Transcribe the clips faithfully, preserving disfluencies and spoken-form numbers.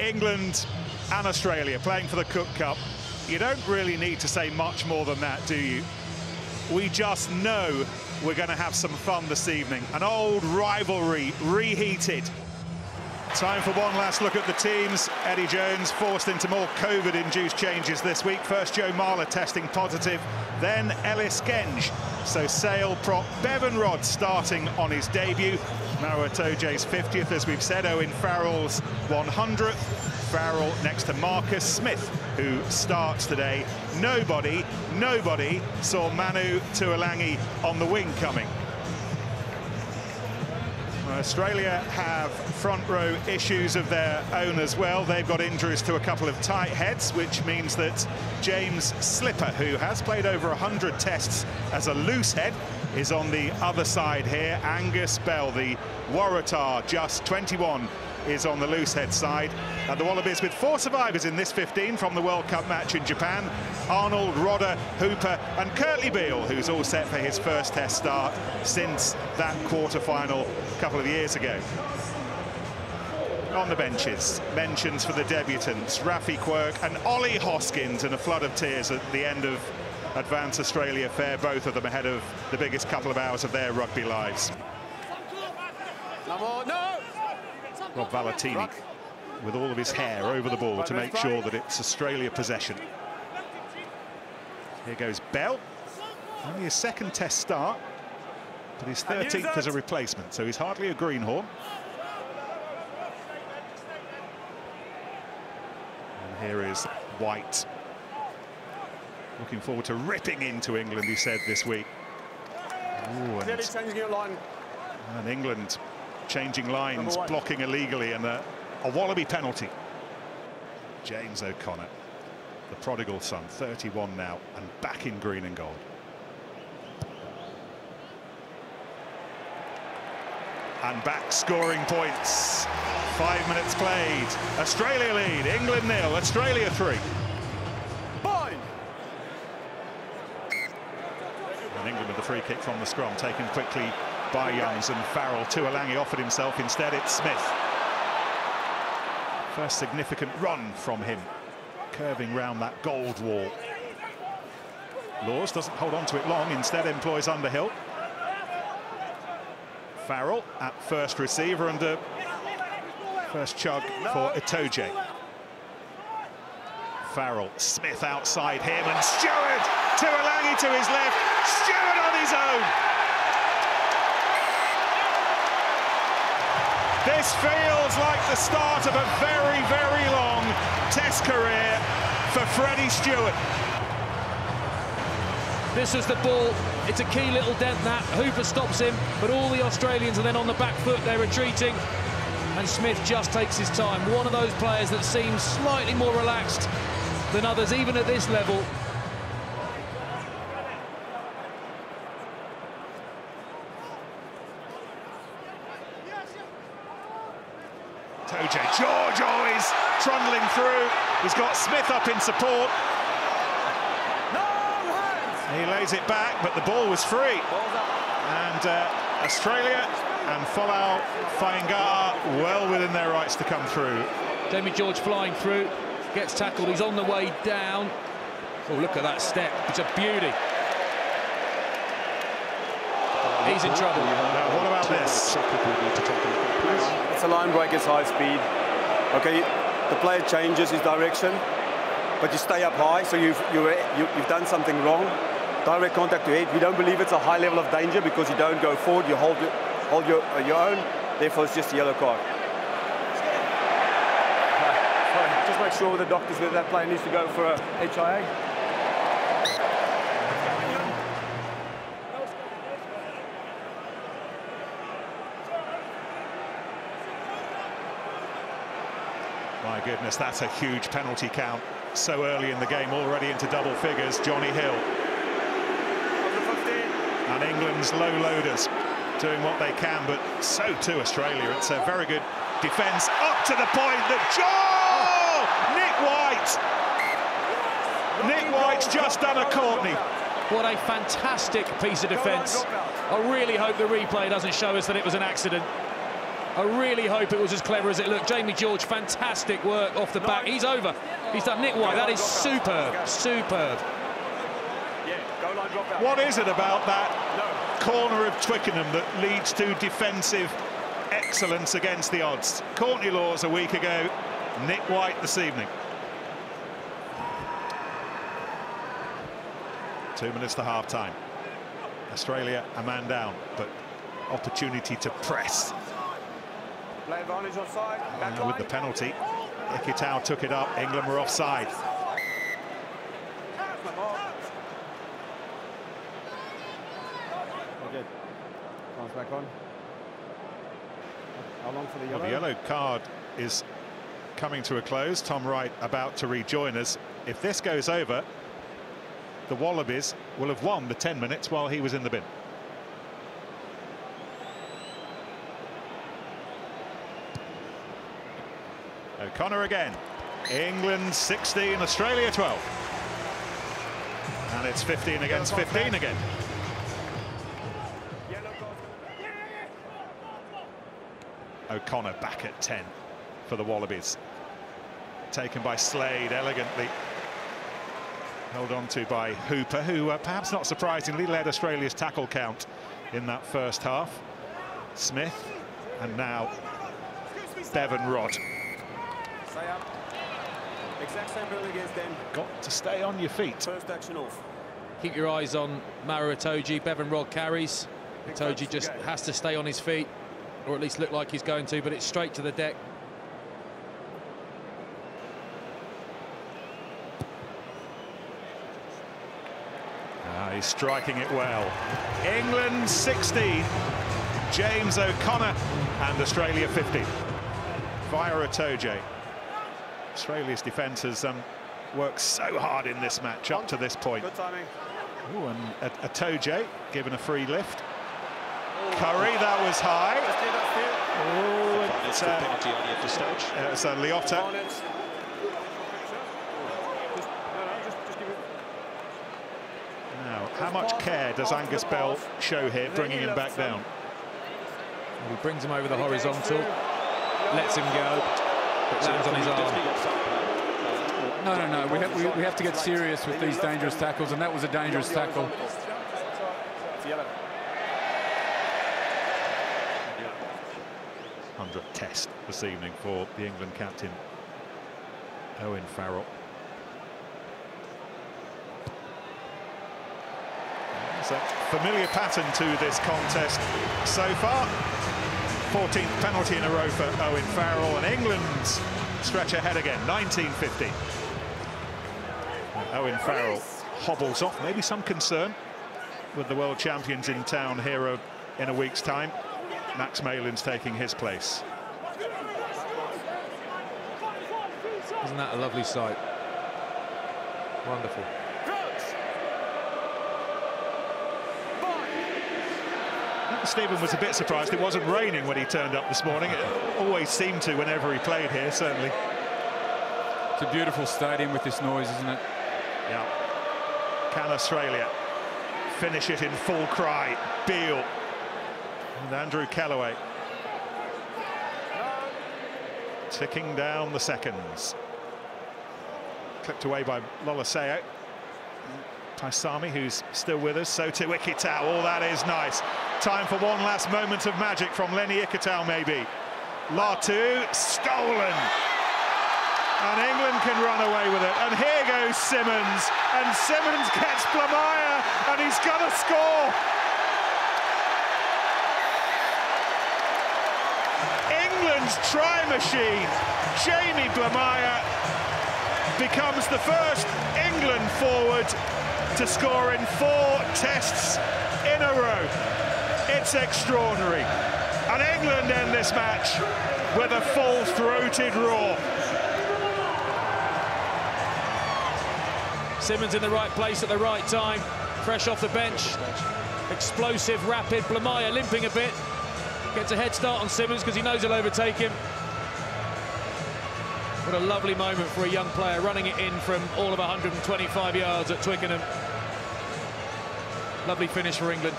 England and Australia playing for the Cook Cup. You don't really need to say much more than that, do you? We just know we're going to have some fun this evening. An old rivalry reheated. Time for one last look at the teams. Eddie Jones forced into more COVID-induced changes this week. First, Joe Marler testing positive, then Ellis Genge. So Sale prop Bevan Rhodes starting on his debut. Maro Itoje's fiftieth, as we've said. Owen Farrell's one hundredth. Farrell next to Marcus Smith, who starts today. Nobody, nobody saw Manu Tuilagi on the wing coming. Australia have front row issues of their own as well. They've got injuries to a couple of tight heads, which means that James Slipper, who has played over one hundred tests as a loose head, is on the other side here. Angus Bell, the Waratah, just twenty-one, is on the loose head side. And the Wallabies with four survivors in this fifteen from the World Cup match in Japan. Arnold, Rodder, Hooper and Kurtley Beale, who's all set for his first test start since that quarter-final a couple of years ago. On the benches, mentions for the debutants, Rafi Quirk and Ollie Hoskins, and a flood of tears at the end of Advance Australia Fair, both of them ahead of the biggest couple of hours of their rugby lives. Rob Valetini with all of his hair over the ball to make sure that it's Australia possession. Here goes Bell. Only his second test start, but his thirteenth as a replacement, so he's hardly a greenhorn. And here is White. Looking forward to ripping into England, he said this week. Ooh, and, and England changing lines, blocking illegally, and a, a Wallaby penalty. James O'Connor, the prodigal son, thirty-one now, and back in green and gold. And back scoring points. Five minutes played. Australia lead, England nil, Australia three. Point. And England with the free kick from the scrum, taken quickly by Youngs and Farrell. Tuilagi offered himself instead, it's Smith. First significant run from him, curving round that gold wall. Lawes doesn't hold on to it long, instead employs Underhill. Farrell at first receiver and a first chug for Itoje. Farrell, Smith outside him, and Steward! Tuilagi to his left, Steward on his own! This feels like the start of a very, very long test career for Freddie Steward. This is the ball. It's a key little dent that. Hooper stops him, but all the Australians are then on the back foot. They're retreating, and Smith just takes his time. One of those players that seems slightly more relaxed than others, even at this level. George always trundling through. He's got Smith up in support. No he lays it back, but the ball was free. And uh, Australia and Folau Fainga'a well within their rights to come through. Demi George flying through, gets tackled. He's on the way down. Oh, look at that step! It's a beauty. He's in trouble. Now, what about this? It's a line break, it's high speed. Okay, the player changes his direction, but you stay up high, so you've, you're, you've done something wrong. Direct contact to head. We don't believe it's a high level of danger because you don't go forward, you hold your, hold your, uh, your own, therefore it's just a yellow card. Uh, just make sure the doctors that that player needs to go for a H I A. My goodness, that's a huge penalty count so early in the game, already into double figures. Johnny Hill. And England's low loaders doing what they can, but so too Australia. It's a very good defence up to the point that Joe! Nick White! Nick White's just done a Courtney. What a fantastic piece of defence. I really hope the replay doesn't show us that it was an accident. I really hope it was as clever as it looked. Jamie George, fantastic work off the back. He's over. He's done Nick White. That is superb, superb. What is it about that corner of Twickenham that leads to defensive excellence against the odds? Courtney Lawes a week ago, Nick White this evening. Two minutes to half time. Australia a man down, but opportunity to press. Play advantage offside. Uh, with the penalty, Ikitau took it up. England were offside. Good. Comes back on. How long for the yellow? Well, the yellow card is coming to a close. Tom Wright about to rejoin us. If this goes over, the Wallabies will have won the ten minutes while he was in the bin. O'Connor again. England sixteen, Australia twelve. And it's fifteen against fifteen again. O'Connor back at ten for the Wallabies. Taken by Slade elegantly. Held on to by Hooper, who uh, perhaps not surprisingly led Australia's tackle count in that first half. Smith and now Bevan Rod. Stay up. Exact same rule against them. Got to stay on your feet. First action off. Keep your eyes on Maro Itoje. Bevan Rod carries. Itoje just has to stay on his feet, or at least look like he's going to, but it's straight to the deck. Ah, he's striking it well. England sixteen, James O'Connor, and Australia fifteen. Via Itoje. Australia's defence has um, worked so hard in this match up to this point. Good timing. Ooh, and Itoje given a free lift. Curry, that was high. Oh, it's a penalty on the stage. It's a Liotta. Now, how much care does Angus Bell show here, bringing him back down? Well, he brings him over the horizontal, lets him go, but lands on his arm. No, no, no. We have, we, we have to get serious with these dangerous tackles, and that was a dangerous tackle. hundredth test this evening for the England captain, Owen Farrell. It's a familiar pattern to this contest so far. fourteenth penalty in a row for Owen Farrell, and England's stretch ahead again, nineteen fifteen. Owen Farrell hobbles off, maybe some concern with the world champions in town here in a week's time. Max Malins taking his place. Isn't that a lovely sight? Wonderful. Stephen was a bit surprised it wasn't raining when he turned up this morning. It always seemed to whenever he played here, certainly. It's a beautiful stadium with this noise, isn't it? Yeah. Can Australia finish it in full cry? Beale. And Andrew Kellaway ticking down the seconds. Clipped away by Lolesio. Taisami, who's still with us, so to Ikitau. Oh, that is nice. Time for one last moment of magic from Lenny Ikitau, maybe. Latu, stolen. And England can run away with it. And here goes Simmons. And Simmons gets Blamire, and he's going to score. England's try machine, Jamie Blamire, becomes the first England forward to score in four tests in a row. It's extraordinary. And England end this match with a full-throated roar. Simmons in the right place at the right time, fresh off the bench. Explosive, rapid, Blamire limping a bit. Gets a head start on Simmons because he knows he'll overtake him. What a lovely moment for a young player, running it in from all of one hundred twenty-five yards at Twickenham. Lovely finish for England.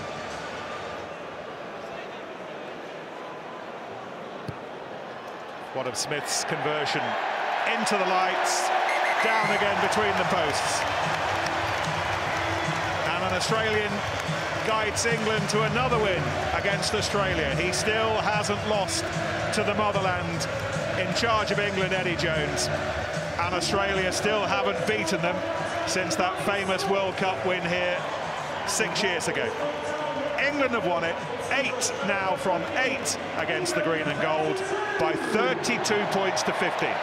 One of Smith's conversion into the lights, down again between the posts. And an Australian guides England to another win against Australia. He still hasn't lost to the motherland. In charge of England, Eddie Jones. And Australia still haven't beaten them since that famous World Cup win here six years ago. England have won it, eight now from eight against the green and gold, by thirty-two points to fifteen.